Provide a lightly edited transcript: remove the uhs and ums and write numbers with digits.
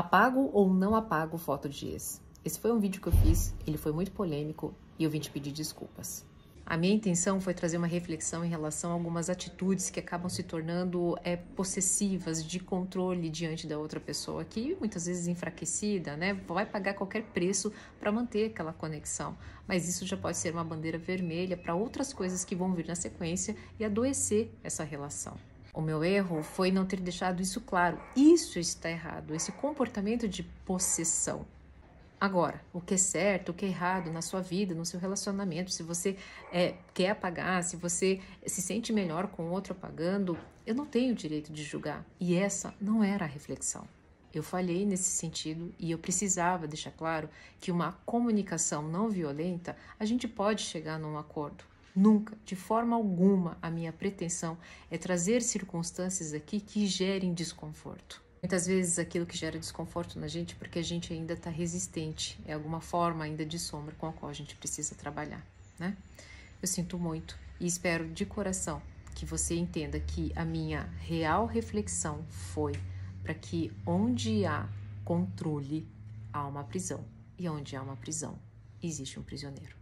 Apago ou não apago foto de ex? Esse foi um vídeo que eu fiz, ele foi muito polêmico e eu vim te pedir desculpas. A minha intenção foi trazer uma reflexão em relação a algumas atitudes que acabam se tornando possessivas, de controle diante da outra pessoa, que muitas vezes enfraquecida, né, vai pagar qualquer preço para manter aquela conexão. Mas isso já pode ser uma bandeira vermelha para outras coisas que vão vir na sequência e adoecer essa relação. O meu erro foi não ter deixado isso claro. Isso está errado, esse comportamento de possessão. Agora, o que é certo, o que é errado na sua vida, no seu relacionamento, se você quer apagar, se você se sente melhor com o outro apagando, eu não tenho o direito de julgar. E essa não era a reflexão. Eu falhei nesse sentido e eu precisava deixar claro que uma comunicação não violenta, a gente pode chegar num acordo. Nunca, de forma alguma, a minha pretensão é trazer circunstâncias aqui que gerem desconforto. Muitas vezes aquilo que gera desconforto na gente porque a gente ainda está resistente, é alguma forma ainda de sombra com a qual a gente precisa trabalhar, né? Eu sinto muito e espero de coração que você entenda que a minha real reflexão foi para que onde há controle, há uma prisão. E onde há uma prisão, existe um prisioneiro.